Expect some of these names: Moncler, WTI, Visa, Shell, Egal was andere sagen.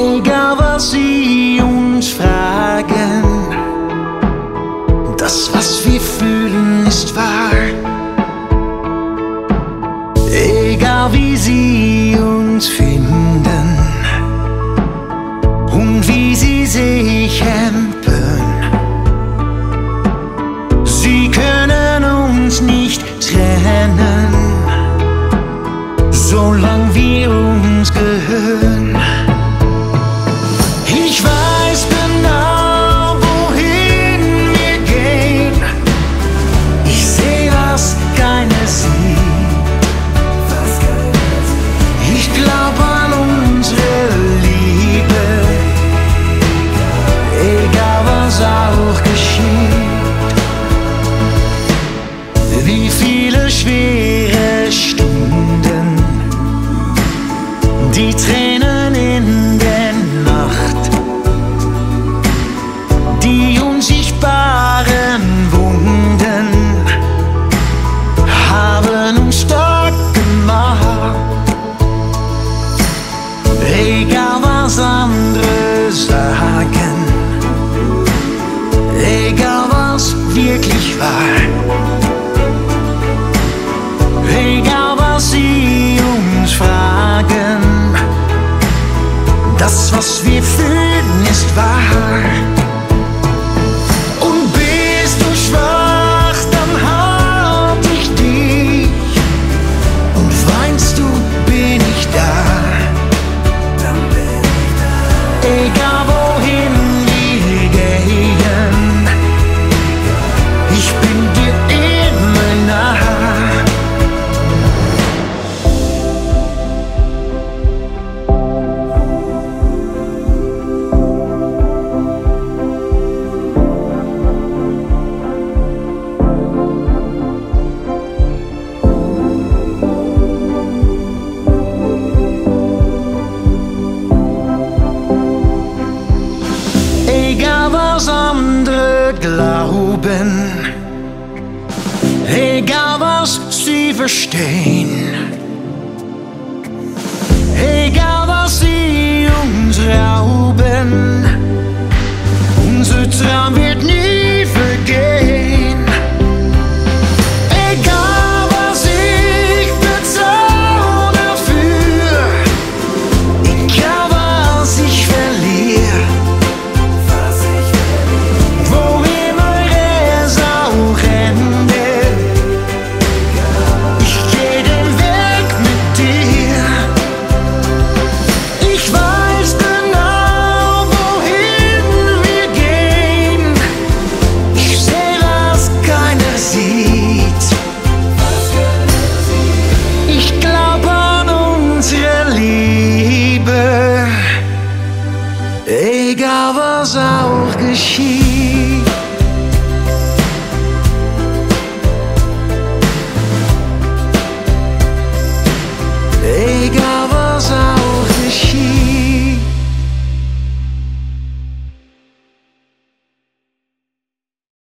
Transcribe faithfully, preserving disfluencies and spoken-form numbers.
Egal was sie uns fragen, das, was wir fühlen, ist wahr. Egal wie sie uns finden und wie sie sich empören, sie können uns nicht trennen, solange wir uns gehören. Ich weiß genau, wohin wir gehen. Ich sehe, was keiner sieht. Ich glaube an unsere Liebe, egal was auch geschieht. Wie viele schwere Stunden, die Tränen in der Nacht, die unsichtbaren Wunden haben uns stark gemacht. Egal was andere sagen, egal was wirklich war, egal was sie uns fragen, das, was wir fühlen, ist wahr. Und bist du schwach, dann halt ich dich. Und weinst du, bin ich da. Dann bin ich da. Egal wohin wir gehen, ich bin dir immer nah. Egal was andere glauben, egal was sie verstehen, egal was sie uns rauben, unser Traum wird nie